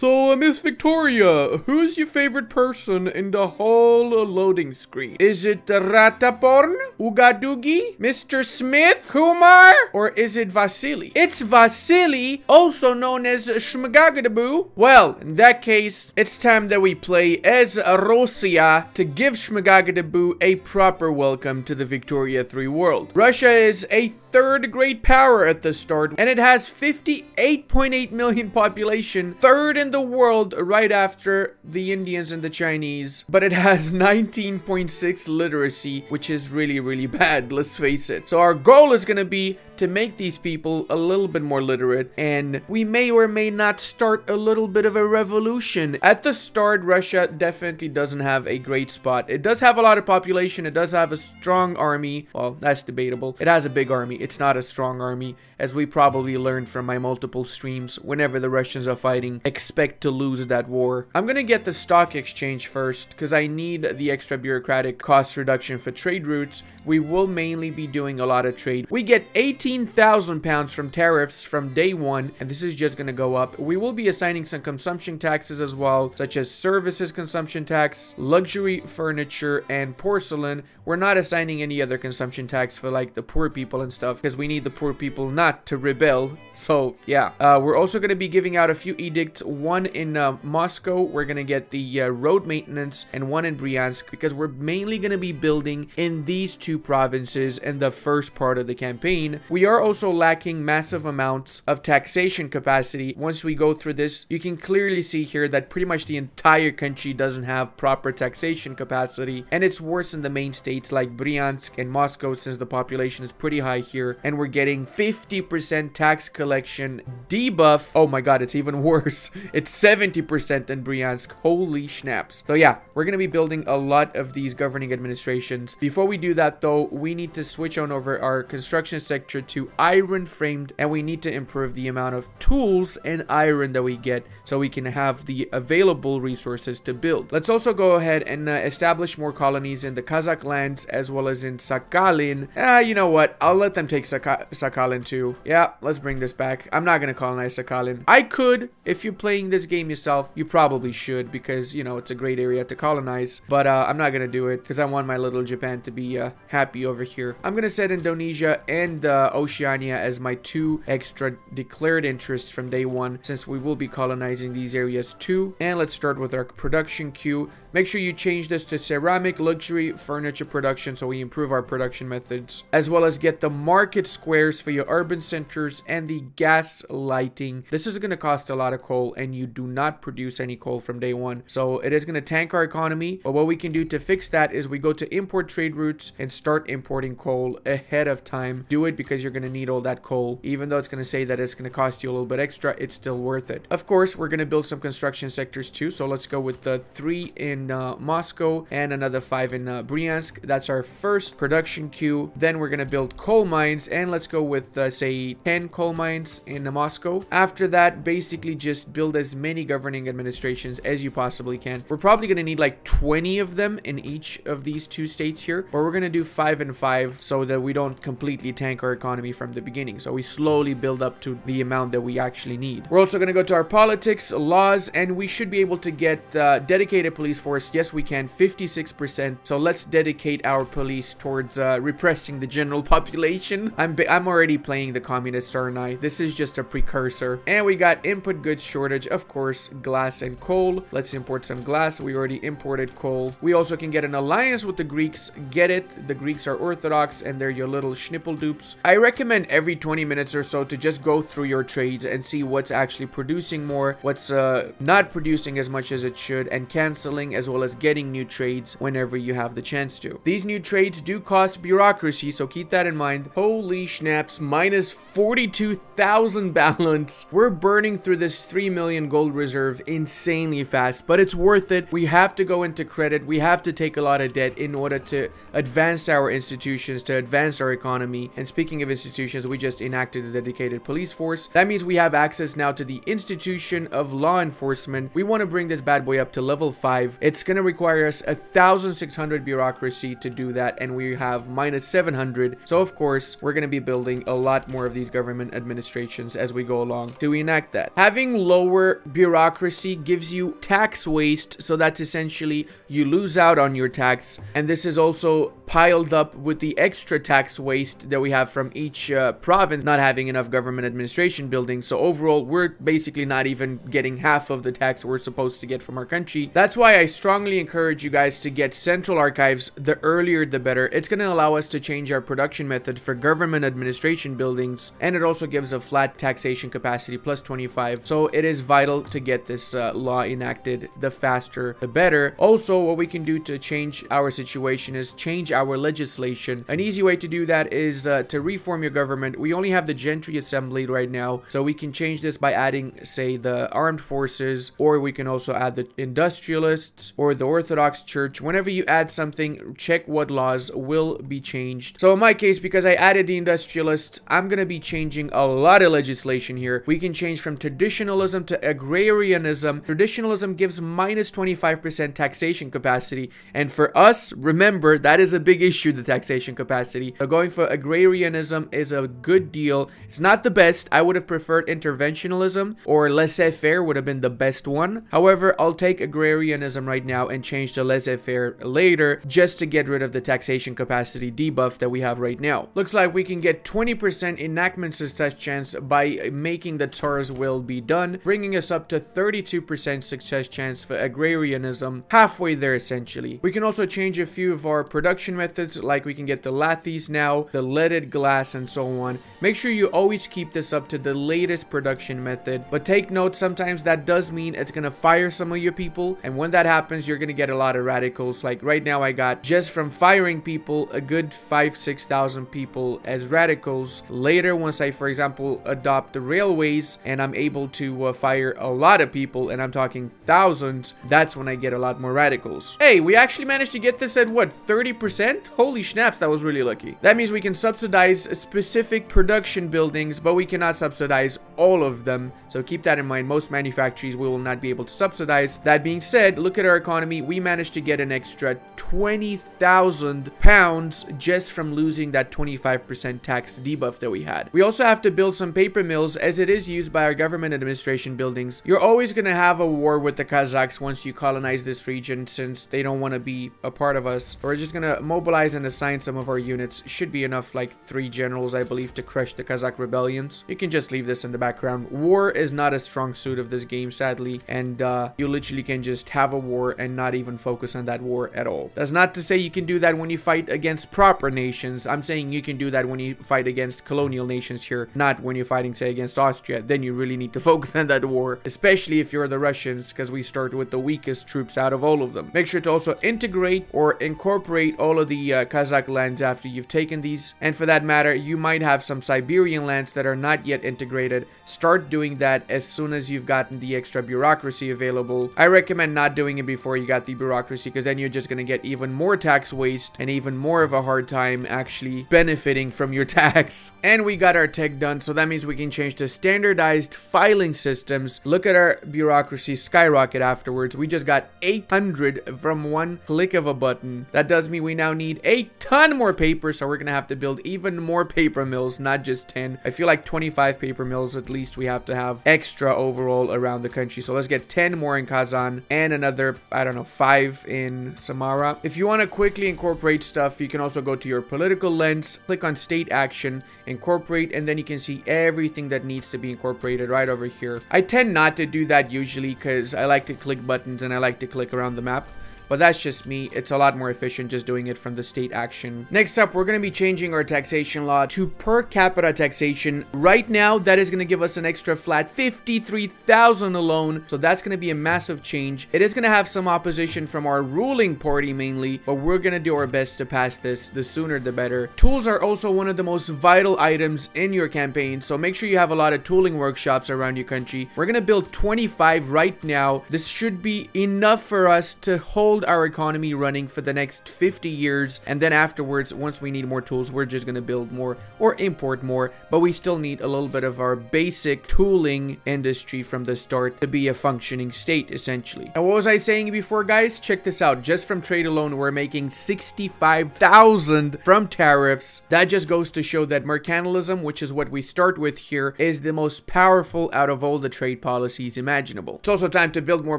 So, Miss Victoria, who's your favorite person in the whole loading screen? Is it Rataporn, Ugadugi, Mr. Smith, Kumar, or is it Vasily? It's Vasily, also known as Shmagagadabu. Well, in that case, it's time that we play as Rossiya to give Shmagagadabu a proper welcome to the Victoria 3 world. Russia is a third great power at the start, and it has 58.8 million population, third in the world right after the Indians and the Chinese, but it has 19.6 literacy, which is really bad, let's face it. So our goal is gonna be to make these people a little bit more literate, and we may or may not start a little bit of a revolution. At the start, Russia definitely doesn't have a great spot. It does have a lot of population, it does have a strong army, well, that's debatable. It has a big army, it's not a strong army, as we probably learned from my multiple streams. Whenever the Russians are fighting, expect to lose that war. I'm gonna get the stock exchange first, because I need the extra bureaucratic cost reduction for trade routes. We will mainly be doing a lot of trade. We get 18,000 pounds from tariffs from day one, and this is just gonna go up. We will be assigning some consumption taxes as well, such as services consumption tax, luxury furniture, and porcelain. We're not assigning any other consumption tax for like the poor people and stuff, because we need the poor people not to rebel. So yeah, we're also gonna be giving out a few edicts, one in Moscow. We're gonna get the road maintenance, and one in Bryansk, because we're mainly gonna be building in these two provinces in the first part of the campaign. We are also lacking massive amounts of taxation capacity. Once we go through this, you can clearly see here that pretty much the entire country doesn't have proper taxation capacity, and it's worse in the main states like Bryansk and Moscow, since the population is pretty high here, and we're getting 50% tax collection debuff. Oh my god, it's even worse. It's 70% in Bryansk. Holy schnapps. So yeah, we're gonna be building a lot of these governing administrations. Before we do that though, we need to switch on over our construction sector to iron framed, and we need to improve the amount of tools and iron that we get so we can have the available resources to build. Let's also go ahead and establish more colonies in the Kazakh lands as well as in Sakhalin. You know what, I'll let them take Sakhalin too. Yeah, let's bring this back. I'm not gonna colonize Sakhalin. I could, if you're playing this game yourself, you probably should, because you know it's a great area to colonize, but I'm not gonna do it because I want my little Japan to be happy over here. I'm gonna set Indonesia and Oceania as my two extra declared interests from day one, since we will be colonizing these areas too. And let's start with our production queue. Make sure you change this to ceramic, luxury, furniture production, so we improve our production methods, as well as get the market squares for your urban centers and the gas lighting. This is going to cost a lot of coal, and you do not produce any coal from day one, so it is going to tank our economy. But what we can do to fix that is we go to import trade routes and start importing coal ahead of time. Do it, because you're going to need all that coal. Even though it's going to say that it's going to cost you a little bit extra, it's still worth it. Of course, we're going to build some construction sectors too, so let's go with the 3 in Moscow and another 5 in Bryansk. That's our first production queue. Then we're gonna build coal mines, and let's go with say 10 coal mines in Moscow. After that, basically just build as many governing administrations as you possibly can. We're probably gonna need like 20 of them in each of these two states here, but we're gonna do 5 and 5 so that we don't completely tank our economy from the beginning, so we slowly build up to the amount that we actually need. We're also gonna go to our politics, laws, and we should be able to get dedicated police force. Yes, we can. 56%. So let's dedicate our police towards repressing the general population. I'm already playing the communist, aren't I? This is just a precursor. And we got input goods shortage, of course, glass and coal. Let's import some glass. We already imported coal. We also can get an alliance with the Greeks. Get it? The Greeks are Orthodox, and they're your little schnipple dupes. I recommend every 20 minutes or so to just go through your trades and see what's actually producing more, what's not producing as much as it should, and canceling as well as getting new trades whenever you have the chance to. These new trades do cost bureaucracy, so keep that in mind. Holy schnapps, minus 42,000 balance. We're burning through this 3 million gold reserve insanely fast, but it's worth it. We have to go into credit. We have to take a lot of debt in order to advance our institutions, to advance our economy. And speaking of institutions, we just enacted a dedicated police force. That means we have access now to the institution of law enforcement. We want to bring this bad boy up to level 5. It's going to require us 1,600 bureaucracy to do that, and we have minus 700. So, of course, we're going to be building a lot more of these government administrations as we go along to enact that. Having lower more bureaucracy gives you tax waste, so that's essentially you lose out on your tax, and this is also piled up with the extra tax waste that we have from each province not having enough government administration buildings. So overall, we're basically not even getting half of the tax we're supposed to get from our country. That's why I strongly encourage you guys to get central archives, the earlier the better. It's going to allow us to change our production method for government administration buildings, and it also gives a flat taxation capacity plus 25. So it is vital to get this law enacted, the faster the better. Also, what we can do to change our situation is change our legislation. An easy way to do that is to reform your government. We only have the gentry assembly right now, so we can change this by adding, say, the armed forces, or we can also add the industrialists or the Orthodox Church. Whenever you add something, check what laws will be changed. So in my case, because I added the industrialists, I'm gonna be changing a lot of legislation here. We can change from traditionalism to agrarianism. Traditionalism gives minus 25% taxation capacity, and for us, remember, that is a big issue, the taxation capacity. So going for agrarianism is a good deal. It's not the best. I would have preferred interventionalism, or laissez-faire would have been the best one. However, I'll take agrarianism right now and change to laissez-faire later, just to get rid of the taxation capacity debuff that we have right now. Looks like we can get 20% enactment success chance by making the Tsar's will be done, bringing us up to 32% success chance for agrarianism. Halfway there, essentially. We can also change a few of our production methods, like we can get the lathes now, the leaded glass, and so on. Make sure you always keep this up to the latest production method, but take note, sometimes that does mean it's gonna fire some of your people, and when that happens, you're gonna get a lot of radicals. Like right now, I got, just from firing people, a good 5-6 thousand people as radicals. Later, once I, for example, adopt the railways and I'm able to fire a lot of people, and I'm talking thousands, that's when I get a lot more radicals. Hey, we actually managed to get this at what, 30%? Holy snaps, that was really lucky. That means we can subsidize specific production buildings, but we cannot subsidize all of them, so keep that in mind. Most manufactories we will not be able to subsidize. That being said, look at our economy. We managed to get an extra 20,000 pounds just from losing that 25% tax debuff that we had. We also have to build some paper mills, as it is used by our government administration buildings. You're always going to have a war with the Kazakhs once you colonize this region, since they don't want to be a part of us. We're just going to mobilize and assign some of our units. Should be enough, like 3 generals, I believe, to crush the Kazakh rebellions. You can just leave this in the background. War is not a strong suit of this game, sadly, and you literally can just have a war and not even focus on that war at all. That's not to say you can do that when you fight against proper nations. I'm saying you can do that when you fight against colonial nations here, not when you're fighting, say, against Austria. Then you really need to focus on that war, especially if you're the Russians, because we start with the weakest troops out of all of them. Make sure to also integrate or incorporate all of the Kazakh lands after you've taken these, and for that matter, you might have some Siberian lands that are not yet integrated. Start doing that as soon as you've gotten the extra bureaucracy available. I recommend not doing it before you got the bureaucracy, because then you're just going to get even more tax waste and even more of a hard time actually benefiting from your tax. And we got our tech done, so that means we can change to standardized filing systems. Look at our bureaucracy skyrocket afterwards. We just got 800 from one click of a button. That does mean we now need a ton more paper, so we're gonna have to build even more paper mills, not just 10. I feel like 25 paper mills at least we have to have extra overall around the country. So let's get 10 more in Kazan and another, I don't know, 5 in Samara. If you want to quickly incorporate stuff, you can also go to your political lens, click on state action, incorporate, and then you can see everything that needs to be incorporated right over here. I tend not to do that usually, because I like to click buttons and I like to click around the map. But that's just me. It's a lot more efficient just doing it from the state action. Next up, we're going to be changing our taxation law to per capita taxation. Right now, that is going to give us an extra flat 53,000 alone. So that's going to be a massive change. It is going to have some opposition from our ruling party mainly, but we're going to do our best to pass this. The sooner, the better. Tools are also one of the most vital items in your campaign. So make sure you have a lot of tooling workshops around your country. We're going to build 25 right now. This should be enough for us to hold hold our economy running for the next 50 years, and then afterwards, once we need more tools, we're just gonna build more or import more, but we still need a little bit of our basic tooling industry from the start to be a functioning state, essentially. Now, what was I saying before, guys? Check this out. Just from trade alone, we're making 65,000 from tariffs. That just goes to show that mercantilism, which is what we start with here, is the most powerful out of all the trade policies imaginable. It's also time to build more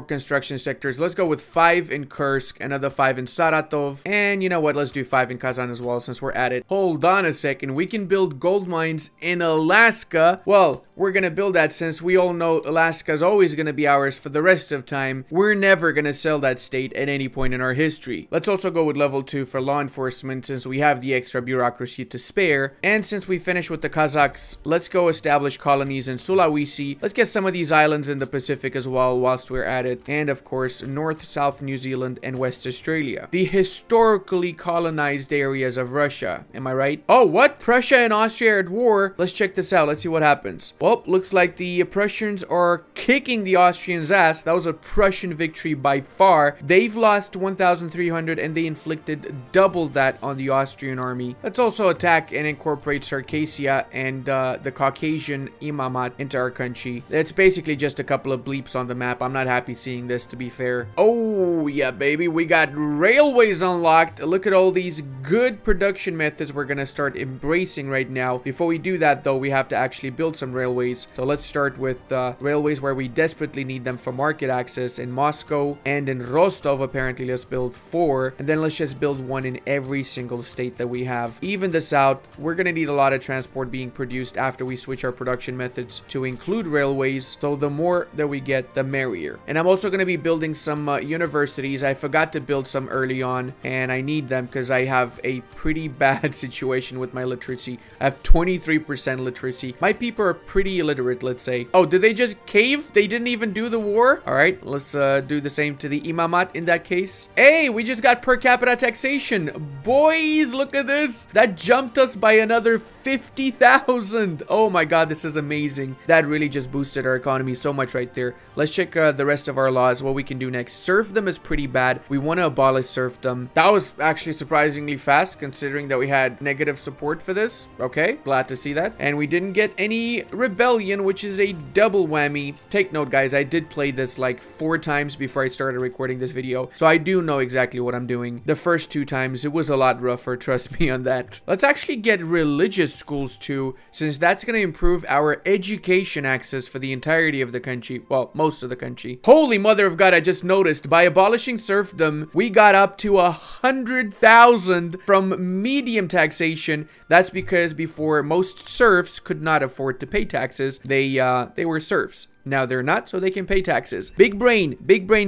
construction sectors. Let's go with 5 in Kursk, another 5 in Saratov, and you know what, let's do 5 in Kazan as well, since we're at it. Hold on a second, we can build gold mines in Alaska. Well, we're gonna build that since we all know Alaska's always gonna be ours for the rest of time. We're never gonna sell that state at any point in our history. Let's also go with level 2 for law enforcement, since we have the extra bureaucracy to spare. And since we finish with the Kazakhs, let's go establish colonies in Sulawesi. Let's get some of these islands in the Pacific as well whilst we're at it. And of course, North, South New Zealand, and West Australia, the historically colonized areas of Russia. Am I right? Oh, what? Prussia and Austria are at war. Let's check this out. Let's see what happens. Well, looks like the Prussians are kicking the Austrians' ass. That was a Prussian victory by far. They've lost 1,300 and they inflicted double that on the Austrian army. Let's also attack and incorporate Circassia and the Caucasian Imamat into our country. It's basically just a couple of bleeps on the map. I'm not happy seeing this, to be fair. Oh yeah, baby, we got railways unlocked. Look at all these good production methods we're gonna start embracing right now. Before we do that though, we have to actually build some railways. So let's start with railways where we desperately need them for market access, in Moscow and in Rostov. Apparently let's build 4, and then let's just build 1 in every single state that we have. Even this out, we're gonna need a lot of transport being produced after we switch our production methods to include railways, so the more that we get, the merrier. And I'm also gonna be building some universities. I forgot to build some early on, and I need them because I have a pretty bad situation with my literacy. I have 23% literacy. My people are pretty illiterate, let's say. Oh, did they just cave? They didn't even do the war? All right, let's do the same to the Imamat in that case. Hey, we just got per capita taxation. Boys, look at this. That jumped us by another 50,000. Oh my God, this is amazing. That really just boosted our economy so much right there. Let's check the rest of our laws, what we can do next. Serfdom is pretty bad. We want to abolish serfdom. That was actually surprisingly fast considering that we had negative support for this. Okay, glad to see that. And we didn't get any rebellion, which is a double whammy. Take note, guys, I did play this like 4 times before I started recording this video, so I do know exactly what I'm doing. The first 2 times, it was a lot rougher, trust me on that. Let's actually get religious schools too, since that's going to improve our education access for the entirety of the country. Well, most of the country. Holy mother of God, I just noticed, by abolishing serfdom, we got up to 100,000 from medium taxation. That's because before, most serfs could not afford to pay taxes. They were serfs. Now they're not, so they can pay taxes. Big brain,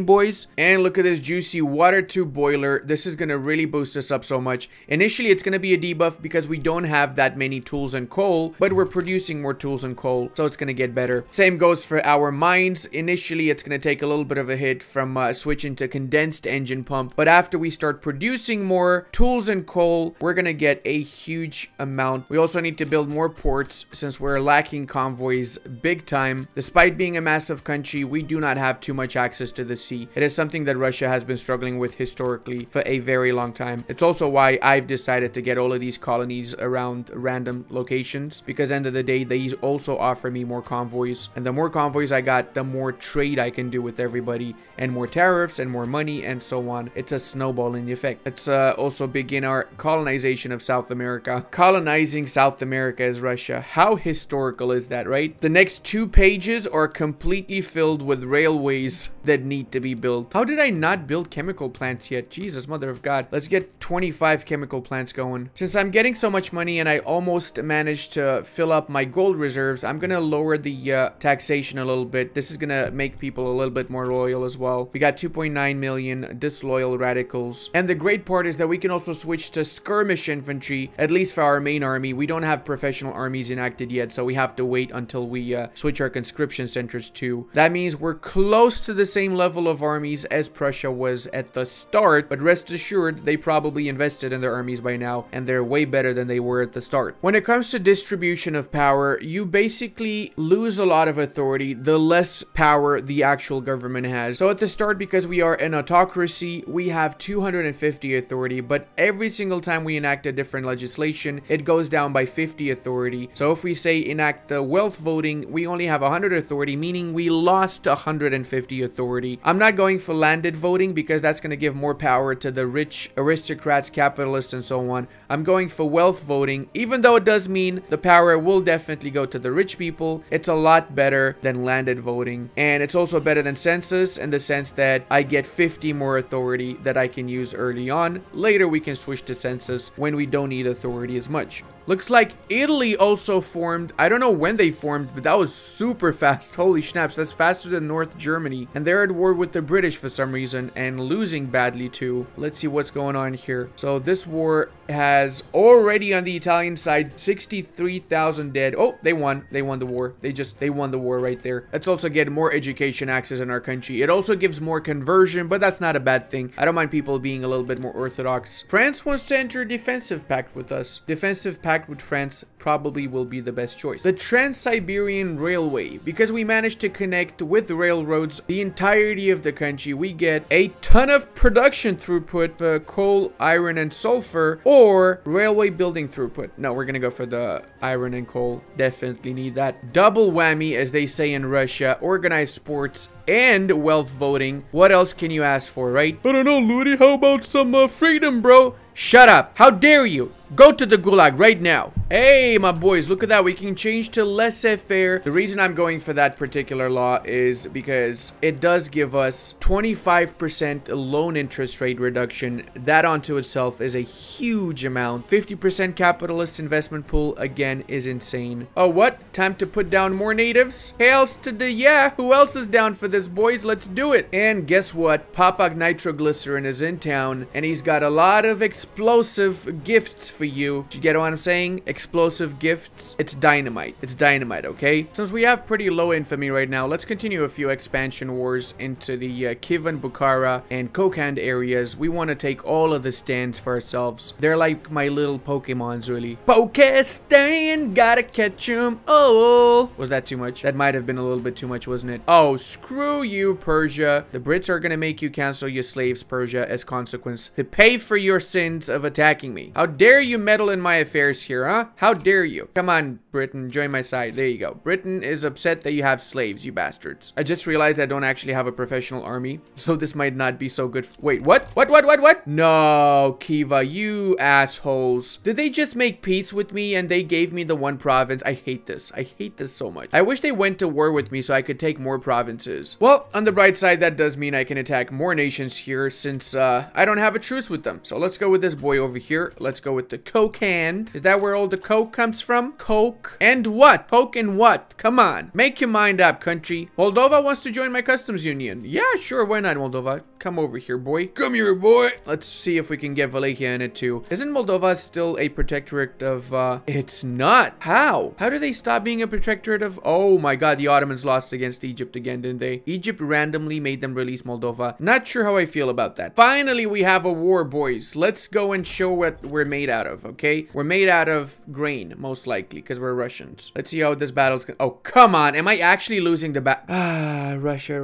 boys. And look at this juicy water tube boiler. This is gonna really boost us up so much. Initially, it's gonna be a debuff because we don't have that many tools and coal, but we're producing more tools and coal, so it's gonna get better. Same goes for our mines. Initially, it's gonna take a little bit of a hit from switching to condensed engine pump, but after we start producing more tools and coal, we're gonna get a huge amount. We also need to build more ports since we're lacking convoys big time. Despite being a massive country, we do not have too much access to the sea. It is something that Russia has been struggling with historically for a very long time. It's also why I've decided to get all of these colonies around random locations, because at the end of the day, they also offer me more convoys, and the more convoys I got, the more trade I can do with everybody, and more tariffs and more money and so on. It's a snowballing effect. Let's also begin our colonization of South America. Colonizing South America as Russia. How historical is that, right? The next 2 pages are completely filled with railways that need to be built. How did I not build chemical plants yet? Jesus, mother of God. Let's get 25 chemical plants going. Since I'm getting so much money and I almost managed to fill up my gold reserves, I'm gonna lower the taxation a little bit. This is gonna make people a little bit more loyal as well. We got 2.9 million disloyal radicals. And the great part is that we can also switch to skirmish infantry, at least for our main army. We don't have professional armies enacted yet, so we have to wait until we switch our conscription center centers too. That means we're close to the same level of armies as Prussia was at the start, but rest assured they probably invested in their armies by now and they're way better than they were at the start. When it comes to distribution of power, you basically lose a lot of authority the less power the actual government has. So at the start, because we are an autocracy, we have 250 authority, but every single time we enact a different legislation, it goes down by 50 authority. So if we say enact the wealth voting, we only have 100 authority, meaning we lost 150 authority. I'm not going for landed voting because that's going to give more power to the rich, aristocrats, capitalists, and so on. I'm going for wealth voting, even though it does mean the power will definitely go to the rich people. It's a lot better than landed voting, and it's also better than census in the sense that I get 50 more authority that I can use early on. Later we can switch to census when we don't need authority as much. Looks like Italy also formed. I don't know when they formed, but that was super fast. Holy snaps, that's faster than North Germany. And they're at war with the British for some reason and losing badly too. Let's see what's going on here. So this war has already on the Italian side 63,000 dead. Oh, they won. They won the war. They won the war right there. Let's also get more education access in our country. It also gives more conversion, but that's not a bad thing. I don't mind people being a little bit more orthodox. France wants to enter a defensive pact with us. Defensive pact with France probably will be the best choice. The Trans-Siberian Railway. Because we managed to connect with railroads the entirety of the country, we get a ton of production throughput for coal, iron, and sulfur, or railway building throughput. No, we're gonna go for the iron and coal. Definitely need that. Double whammy, as they say in Russia. Organized sports and wealth voting. What else can you ask for, right? I don't know, Ludi. How about some freedom, bro? Shut up. How dare you? Go to the gulag right now. Hey, my boys, look at that. We can change to laissez-faire. The reason I'm going for that particular law is because it does give us 25% loan interest rate reduction. That onto itself is a huge amount. 50% capitalist investment pool, again, is insane. Oh, what? Time to put down more natives? Hails to the yeah. Who else is down for this, boys? Let's do it. And guess what? Papak Nitroglycerin is in town, and he's got a lot of explosive gifts for you. Do you get what I'm saying? Explosive gifts. It's dynamite. It's dynamite, okay? Since we have pretty low infamy right now, let's continue a few expansion wars into the Kivan Bukhara and Kokand areas. We want to take all of the stands for ourselves. They're like my little Pokemons, really. Pokestan, gotta catch them all. Was that too much? That might have been a little bit too much, wasn't it? Oh, screw you, Persia. The Brits are gonna make you cancel your slaves, Persia, as consequence to pay for your sins of attacking me. How dare you meddle in my affairs here, huh? How dare you? Come on, Britain, join my side. There you go. Britain is upset that you have slaves, you bastards. I just realized I don't actually have a professional army, so this might not be so good. Wait, what? What? No, Kiva, you assholes. Did they just make peace with me and they gave me the one province? I hate this. I hate this so much. I wish they went to war with me so I could take more provinces. Well, on the bright side, that does mean I can attack more nations here since I don't have a truce with them. So let's go with this boy over here. Let's go with the Kokand. Is that where all the coke comes from? Coke and what? Coke and what? Come on. Make your mind up, country. Moldova wants to join my customs union. Yeah, sure. Why not, Moldova? Come over here, boy. Come here, boy. Let's see if we can get Wallachia in it too. Isn't Moldova still a protectorate of, it's not. How? How do they stop being a protectorate of? Oh my God, the Ottomans lost against Egypt again, didn't they? Egypt randomly made them release Moldova. Not sure how I feel about that. Finally, we have a war, boys. Let's go and show what we're made out of, okay? We're made out of grain, most likely, because we're Russians. Let's see how this battle's gonna... Oh, come on. Am I actually losing the battle? Ah, Russia.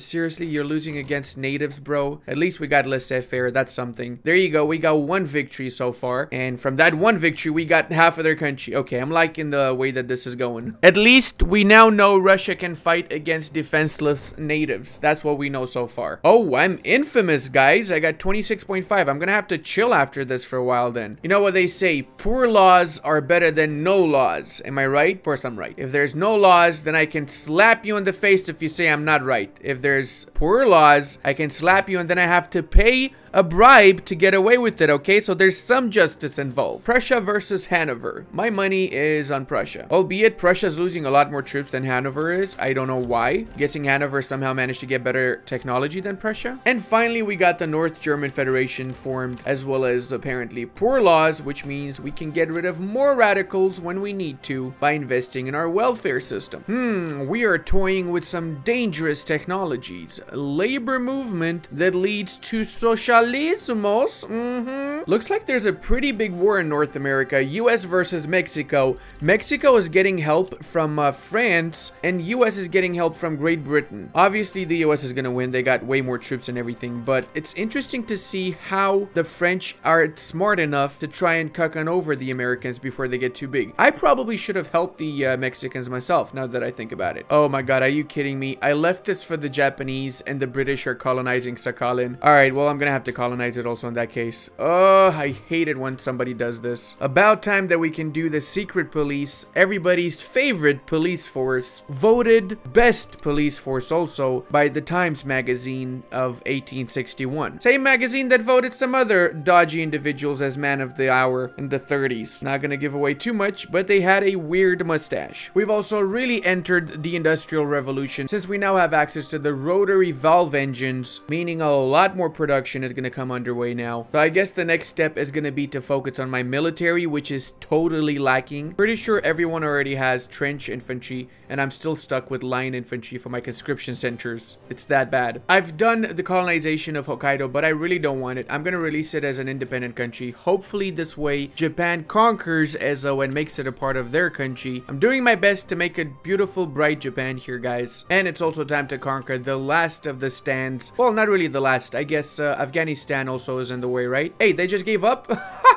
Seriously, you're losing against natives, bro? At least we got laissez-faire. That's something. There you go. We got one victory so far. And from that one victory, we got half of their country. Okay, I'm liking the way that this is going. At least we now know Russia can fight against defenseless natives. That's what we know so far. Oh, I'm infamous, guys. I got 26.5. I'm gonna have to chill after this for a while then. You know what they say, poor laws are better than no laws. Am I right? Of course I'm right. If there's no laws, then I can slap you in the face if you say I'm not right. If there's poor laws, I can slap you and then I have to pay a bribe to get away with it, okay? So there's some justice involved. Prussia versus Hanover. My money is on Prussia. Albeit Prussia's losing a lot more troops than Hanover is. I don't know why. I'm guessing Hanover somehow managed to get better technology than Prussia. And finally, we got the North German Federation formed, as well as apparently poor laws, which means we can get rid of more radicals when we need to by investing in our welfare system. We are toying with some dangerous technologies. Labor movement that leads to socialismos. Looks like there's a pretty big war in North America. US versus Mexico. Mexico is getting help from France, and US is getting help from Great Britain. Obviously, the US is gonna win. They got way more troops and everything, but it's interesting to see how the French are smart enough to try and cuck on over the Americans before they get too big. I probably should have helped the Mexicans myself, now that I think about it. Oh my god, are you kidding me? I left this for the Japanese, and the British are colonizing Sakhalin. Alright, well, I'm gonna have to colonize it also in that case. Oh, I hate it when somebody does this. About time that we can do the secret police, everybody's favorite police force, voted best police force also by the Times magazine of 1861. Same magazine that voted some other dodgy individuals as man of the hour in the 30s. Not gonna give away too much, but they had a weird mustache. We've also really entered the Industrial Revolution since we now have access to the rotary valve engines, meaning a lot more production is gonna come underway now. So I guess the next step is gonna be to focus on my military, which is totally lacking. Pretty sure everyone already has trench infantry, and I'm still stuck with line infantry for my conscription centers. It's that bad. I've done the colonization of Hokkaido, but I really don't want it. I'm gonna release it as an independent country. Hopefully this way Japan conquers Ezo and makes it a part of their country. I'm doing my best to make a beautiful, bright Japan here, guys. And it's also time to conquer the last of the stands. Well, not really the last. I guess Afghanistan also is in the way, right? Hey, they just gave up?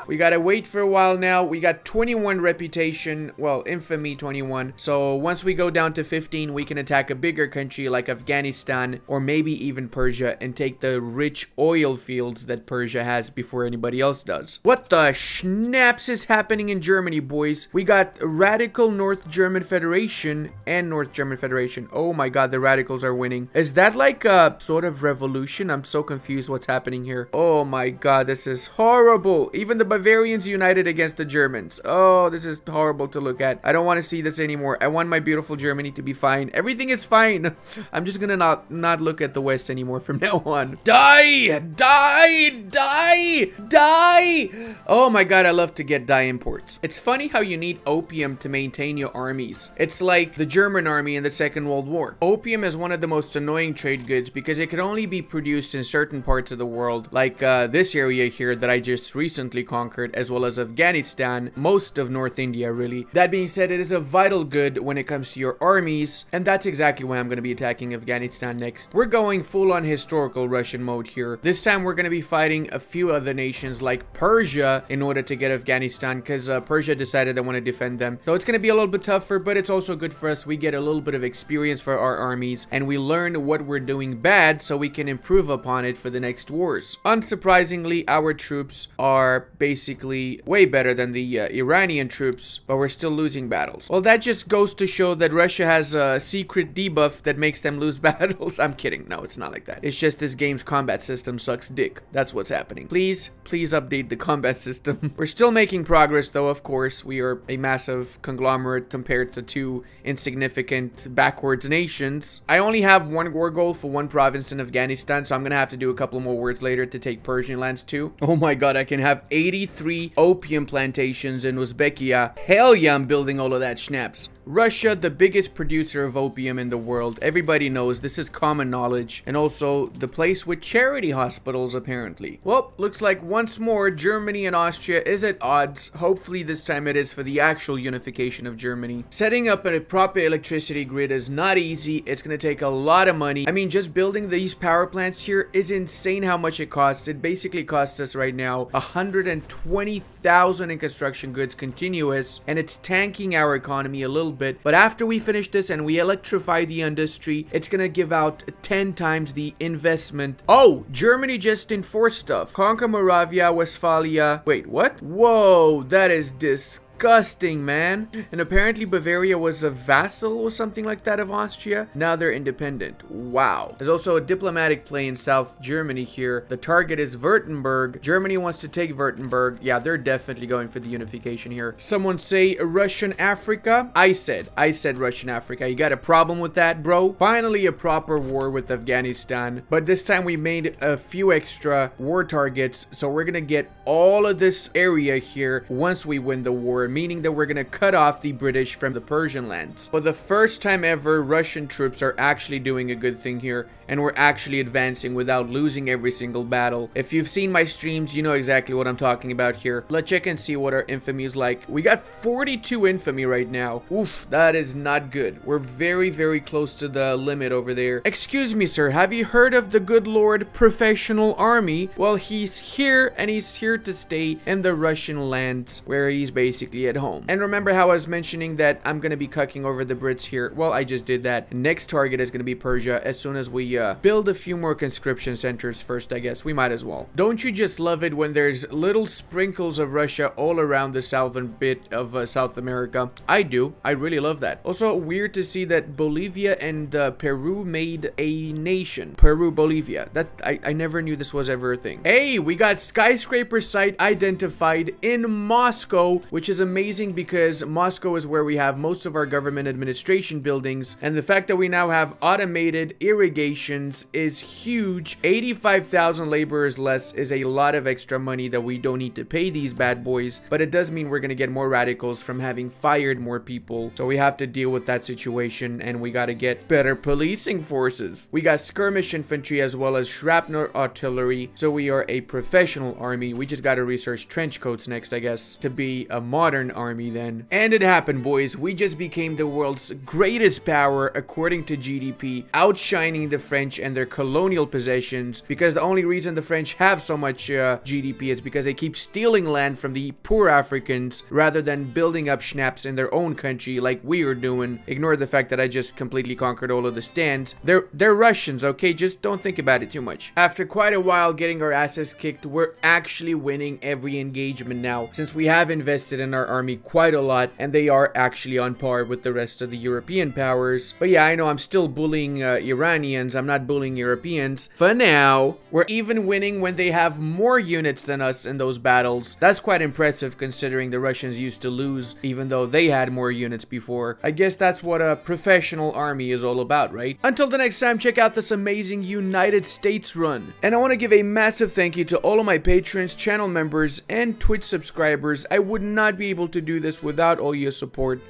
We gotta wait for a while now. We got 21 reputation. Well, infamy 21. So once we go down to 15, we can attack a bigger country like Afghanistan or maybe even Persia and take the rich oil fields that Persia has before anybody else does. What the schnapps is happening in Germany, boys? We got radical North German Federation and North German Federation. Oh my god, the radicals are winning. Is that like a sort of revolution? I'm so confused what's happening here. Oh my god, this is horrible. Even the Bavarians united against the Germans. Oh, this is horrible to look at. I don't want to see this anymore. I want my beautiful Germany to be fine. Everything is fine. I'm just gonna not look at the West anymore from now on. Die! Die! Die! Die! Oh my god, I love to get dye imports. It's funny how you need opium to maintain your armies. It's like the German army in the Second World War. Opium is one of the most annoying trade goods because it could only be produced in certain parts of the world, like this area here that I just recently conquered, as well as Afghanistan, most of North India, really. That being said, it is a vital good when it comes to your armies, and that's exactly why I'm going to be attacking Afghanistan next. We're going full on historical Russian mode here. This time we're going to be fighting a few other nations like Persia in order to get Afghanistan, because Persia decided they want to defend them. So it's going to be a little bit tougher, but it's also good for us. We get a little bit of experience for our armies, and we learn what we're doing bad so we can improve upon it for the next wars. Unsurprisingly, our troops are basically way better than the Iranian troops, but we're still losing battles. Well, that just goes to show that Russia has a secret debuff that makes them lose battles. I'm kidding. No, it's not like that. It's just this game's combat system sucks dick. That's what's happening. Please, please update the combat system. We're still making progress, though, of course. We are a massive conglomerate compared to two insignificant backwards nations. I only have one war goal for one province in Afghanistan, so I'm gonna have to do a couple more wars later to take Persian lands too. Oh my god, I can have 83 opium plantations in Uzbekia. Hell yeah, I'm building all of that schnapps. Russia, the biggest producer of opium in the world. Everybody knows, this is common knowledge. And also, the place with charity hospitals, apparently. Well, looks like once more, Germany and Austria is at odds. Hopefully this time it is for the actual unification of Germany. Setting up a proper electricity grid is not easy. It's gonna take a lot of money. I mean, just building these power plants here is insane how much it costs. It basically costs us right now 120,000 in construction goods continuous. And it's tanking our economy a little bit, but after we finish this and we electrify the industry, it's gonna give out 10 times the investment. Oh, Germany just enforced stuff. Konka Moravia, Westphalia. Wait, what? Whoa, that is disgusting. disgusting, man. And apparently Bavaria was a vassal or something like that of Austria. Now they're independent. Wow. There's also a diplomatic play in South Germany here. The target is Württemberg. Germany wants to take Württemberg. Yeah, they're definitely going for the unification here. Someone say Russian Africa. I said Russian Africa. You got a problem with that, bro? Finally a proper war with Afghanistan, but this time we made a few extra war targets, so we're gonna get all of this area here once we win the war, meaning that we're gonna cut off the British from the Persian lands. For the first time ever, Russian troops are actually doing a good thing here, and we're actually advancing without losing every single battle. If you've seen my streams, you know exactly what I'm talking about here. Let's check and see what our infamy is like. We got 42 infamy right now. Oof, that is not good. We're very, very close to the limit over there. Excuse me, sir, have you heard of the good Lord Professional Army? Well, he's here, and he's here to stay in the Russian lands where he's basically at home. And remember how I was mentioning that I'm gonna be cucking over the Brits here? Well, I just did that. Next target is gonna be Persia as soon as we build a few more conscription centers first, I guess. We might as well. Don't you just love it when there's little sprinkles of Russia all around the southern bit of South America? I do. I really love that. Also, weird to see that Bolivia and Peru made a nation. Peru Bolivia. That I never knew this was ever a thing. Hey, we got skyscraper site identified in Moscow, which is amazing because Moscow is where we have most of our government administration buildings, and the fact that we now have automated irrigations is huge. 85,000 laborers less is a lot of extra money that we don't need to pay these bad boys, but it does mean we're gonna get more radicals from having fired more people, so we have to deal with that situation, and we gotta get better policing forces. We got skirmish infantry as well as shrapnel artillery, so we are a professional army. We just gotta research trench coats next, I guess, to be a modern army then. And it happened, boys. We just became the world's greatest power according to GDP, outshining the French and their colonial possessions, because the only reason the French have so much GDP is because they keep stealing land from the poor Africans rather than building up schnapps in their own country like we are doing. Ignore the fact that I just completely conquered all of the stands. They're Russians, okay? Just don't think about it too much. After quite a while getting our asses kicked, we're actually winning every engagement now, since we have invested in our army quite a lot, and they are actually on par with the rest of the European powers. But yeah, I know I'm still bullying Iranians. I'm not bullying Europeans. For now, we're even winning when they have more units than us in those battles. That's quite impressive considering the Russians used to lose even though they had more units before. I guess that's what a professional army is all about, right? Until the next time, check out this amazing United States run. And I want to give a massive thank you to all of my patrons, channel members, and Twitch subscribers. I would not be able to do this without all your support.